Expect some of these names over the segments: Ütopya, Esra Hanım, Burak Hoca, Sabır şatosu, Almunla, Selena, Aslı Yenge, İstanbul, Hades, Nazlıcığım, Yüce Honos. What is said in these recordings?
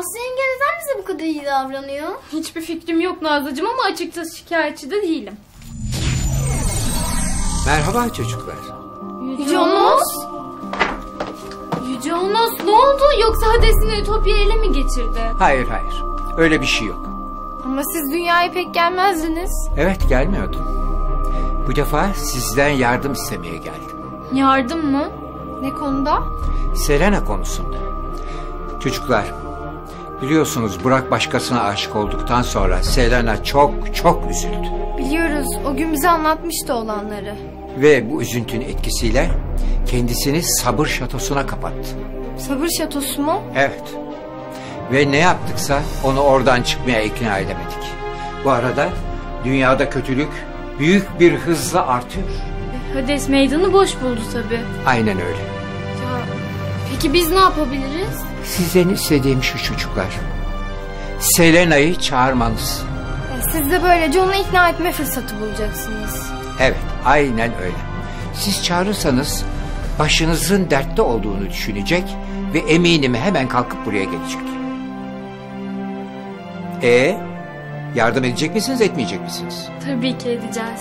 Aslı Yenge neden bize bu kadar iyi davranıyor? Hiçbir fikrim yok Nazlıcığım ama açıkçası şikayetçi de değilim. Merhaba çocuklar. Yüce Honos? Yüce Honos ne oldu? Yoksa Hades'in Ütopya'yı ele mi geçirdi? Hayır hayır. Öyle bir şey yok. Ama siz dünyaya pek gelmezdiniz. Evet gelmiyordum. Bu defa sizden yardım istemeye geldim. Yardım mı? Ne konuda? Selena konusunda. Çocuklar, biliyorsunuz Burak başkasına aşık olduktan sonra Selena çok üzüldü. Biliyoruz, o gün bize anlatmıştı olanları. Ve bu üzüntünün etkisiyle kendisini sabır şatosuna kapattı. Sabır şatosu mu? Evet. Ve ne yaptıksa onu oradan çıkmaya ikna edemedik. Bu arada dünyada kötülük büyük bir hızla artıyor. Hades meydanı boş buldu tabii. Aynen öyle. Ya, peki biz ne yapabiliriz? Sizden istediğim şu çocuklar. Selena'yı çağırmanız. Siz de böylece onu ikna etme fırsatı bulacaksınız. Evet, aynen öyle. Siz çağırırsanız başınızın dertte olduğunu düşünecek ve eminim hemen kalkıp buraya gelecek. Yardım edecek misiniz, etmeyecek misiniz? Tabii ki edeceğiz.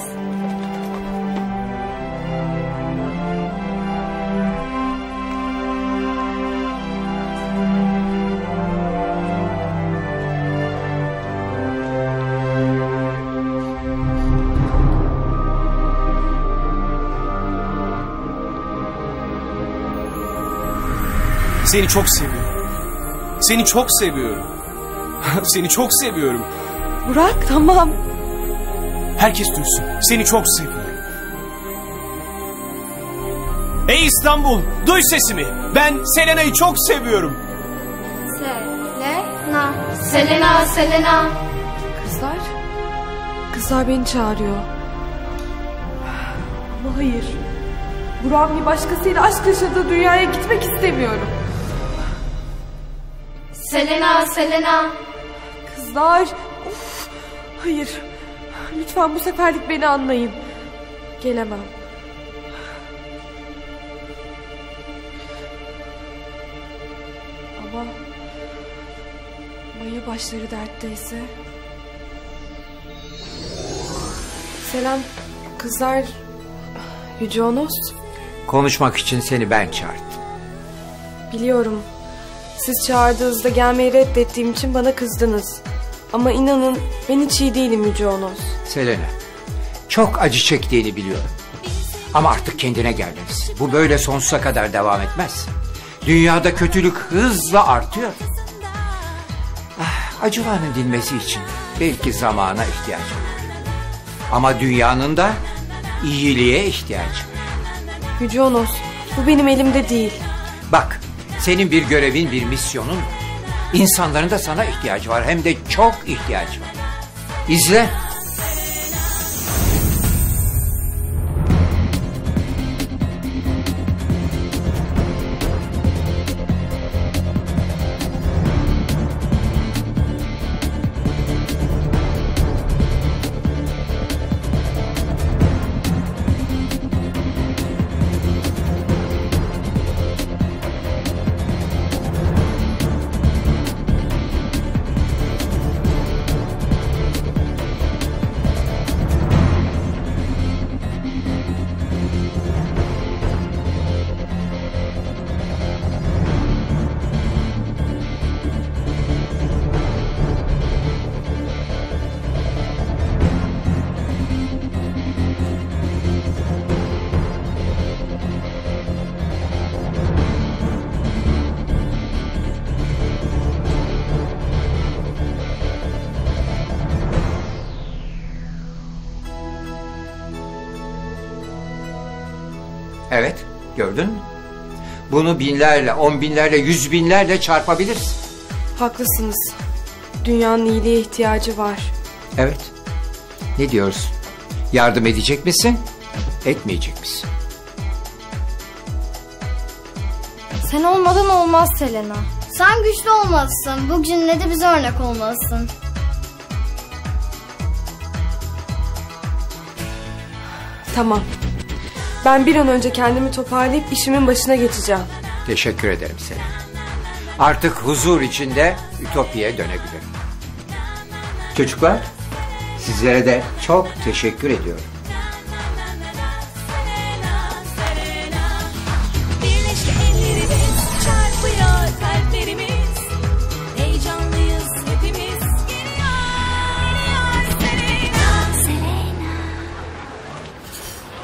Seni çok seviyorum. Seni çok seviyorum. Seni çok seviyorum. Burak tamam. Herkes duysun. Seni çok seviyorum. Ey İstanbul, duy sesimi. Ben Selena'yı çok seviyorum. Selena, Selena, Selena. Kızlar beni çağırıyor. Ama hayır. Burak'ın bir başkasıyla aşk yaşadığı dünyaya gitmek istemiyorum. Selena, Selena. Kızlar, of, hayır. Lütfen bu seferlik beni anlayın. Gelemem. Ama ya başları dertteyse. Selam, kızlar. Yüce Honos. Konuşmak için seni ben çağırdım. Biliyorum. Siz çağırdığınızda gelmeyi reddettiğim için bana kızdınız. Ama inanın ben hiç iyi değilim Yüce Honos. Selena, çok acı çektiğini biliyorum. Ama artık kendine geldiniz. Bu böyle sonsuza kadar devam etmez. Dünyada kötülük hızla artıyor. Acıların dinmesi için belki zamana ihtiyacı var. Ama dünyanın da iyiliğe ihtiyacı var. Yüce Honos, bu benim elimde değil. Bak. Senin bir görevin, bir misyonun. İnsanların da sana ihtiyacı var. Hem de çok ihtiyacı var. İzle. Evet, gördün mü? Bunu binlerle, on binlerle, yüz binlerle çarpabiliriz. Haklısınız. Dünyanın iyiliğe ihtiyacı var. Evet. Ne diyorsun? Yardım edecek misin? Etmeyecek misin? Sen olmadan olmaz Selena. Sen güçlü olmalısın. Bu cümlede bize örnek olmalısın. Tamam. Ben bir an önce kendimi toparlayıp işimin başına geçeceğim. Teşekkür ederim Selena. artık huzur içinde Ütopya'ya dönebilirim. Çocuklar, sizlere de çok teşekkür ediyorum.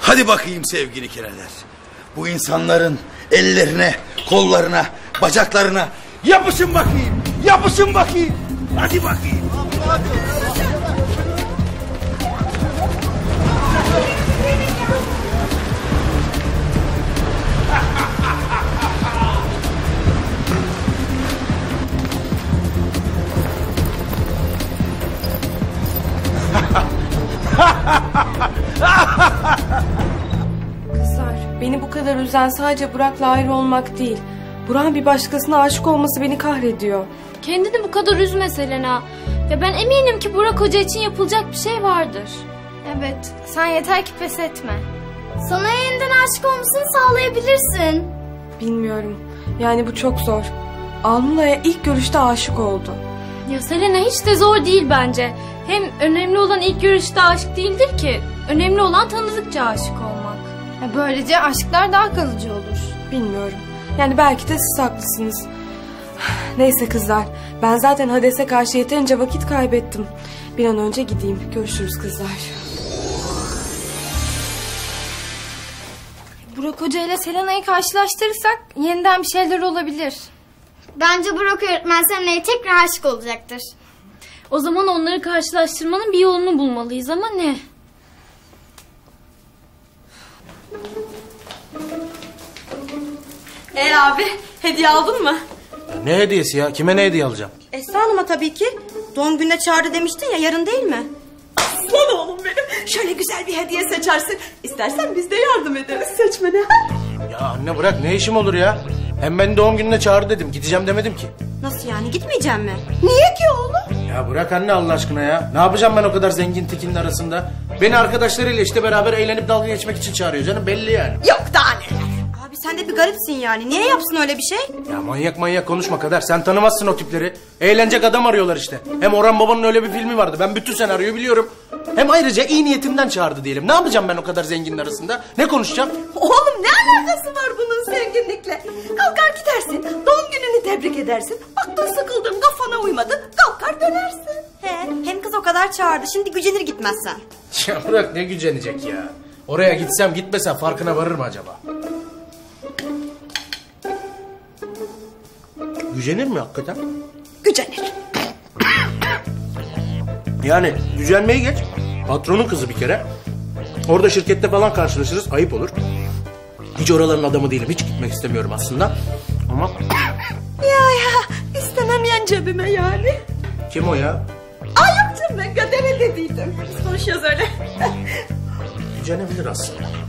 Hadi bakayım sevgili kireler. Bu insanların ellerine, kollarına, bacaklarına yapışın bakayım. Yapışın bakayım. Hadi bakayım. Kızlar, beni bu kadar üzen sadece Burak'la ayrı olmak değil, Burak'ın bir başkasına aşık olması beni kahrediyor. Kendini bu kadar üzme Selena. Ya ben eminim ki Burak Hoca için yapılacak bir şey vardır. Evet, sen yeter ki pes etme. Sana yeniden aşık olmasını sağlayabilirsin. Bilmiyorum, yani bu çok zor. Almunla'ya ilk görüşte aşık oldu. Ya Selena hiç de zor değil bence. Hem önemli olan ilk görüşte aşık değildir ki. Önemli olan tanıdıkça aşık olmak. Ya böylece aşklar daha kalıcı olur. Bilmiyorum. Yani belki de siz haklısınız. Neyse kızlar. Ben zaten Hades'e karşı yeterince vakit kaybettim. Bir an önce gideyim. Görüşürüz kızlar. Burak Hoca ile Selena'yı karşılaştırırsak yeniden bir şeyler olabilir. Bence Burak öğretmen Selena'ya tekrar aşık olacaktır. O zaman onları karşılaştırmanın bir yolunu bulmalıyız ama ne? Abi, hediye aldın mı? Ne hediyesi ya? Kime ne hediye alacağım? Esra Hanım'a tabii ki. Doğum gününe çağırdı demiştin ya, yarın değil mi? Aslan oğlum benim. Şöyle güzel bir hediye seçersin. İstersen biz de yardım ederiz seçmene. Ya anne bırak, ne işim olur ya? Hem ben doğum gününe çağırdı dedim, gideceğim demedim ki. Nasıl yani, gitmeyeceğim mi? Niye ki oğlum? Ya bırak anne Allah aşkına ya. Ne yapacağım ben o kadar zengin tikinin arasında? Beni arkadaşlarıyla işte beraber eğlenip dalga geçmek için çağırıyor canım, belli yani. Yok daha neler. Sen de bir garipsin yani. Niye yapsın öyle bir şey? Ya manyak manyak konuşma kadar. Sen tanımazsın o tipleri. Eğlenecek adam arıyorlar işte. Hem Orhan Baba'nın öyle bir filmi vardı. Ben bütün senaryoyu biliyorum. Hem ayrıca iyi niyetinden çağırdı diyelim. Ne yapacağım ben o kadar zenginin arasında? Ne konuşacağım? Oğlum ne alakası var bunun zenginlikle? Kalkar gidersin. Doğum gününü tebrik edersin. Baktın sıkıldın, kafana uymadın. Kalkar dönersin. He, hem kız o kadar çağırdı. Şimdi gücenir gitmezsen. Ya bırak ne gücenecek ya. Oraya gitsem gitmesem farkına varır mı acaba? Gücenir mi hakikaten? Gücenir. Yani gücenmeyi geç. Patronun kızı bir kere. Orada şirkette falan karşılaşırız. Ayıp olur. Hiç oraların adamı değilim. Hiç gitmek istemiyorum aslında. Ama... Ya istememeyen cebime yani. Kim o ya? Ay yok canım ben kadere dediydim. Biz konuşuyoruz öyle. Gücenebilir aslında.